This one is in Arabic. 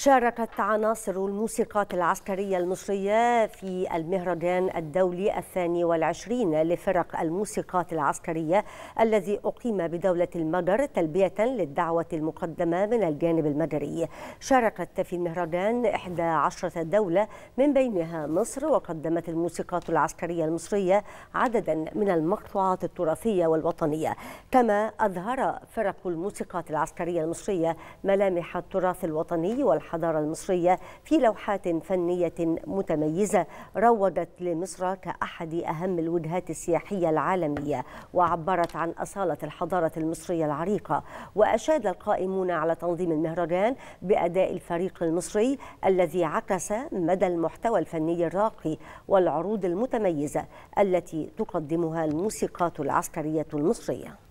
شاركت عناصر الموسيقات العسكرية المصرية في المهرجان الدولي 22 لفرق الموسيقات العسكرية الذي أقيم بدولة المجر تلبية للدعوة المقدمة من الجانب المجري. شاركت في المهرجان 11 دولة من بينها مصر، وقدمت الموسيقات العسكرية المصرية عددا من المقطوعات التراثية والوطنية، كما أظهر فرق الموسيقات العسكرية المصرية ملامح التراث الوطني والحضارة المصرية في لوحات فنية متميزة روجت لمصر كأحد أهم الوجهات السياحية العالمية، وعبرت عن أصالة الحضارة المصرية العريقة. وأشاد القائمون على تنظيم المهرجان بأداء الفريق المصري الذي عكس مدى المحتوى الفني الراقي والعروض المتميزة التي تقدمها الموسيقات العسكرية المصرية.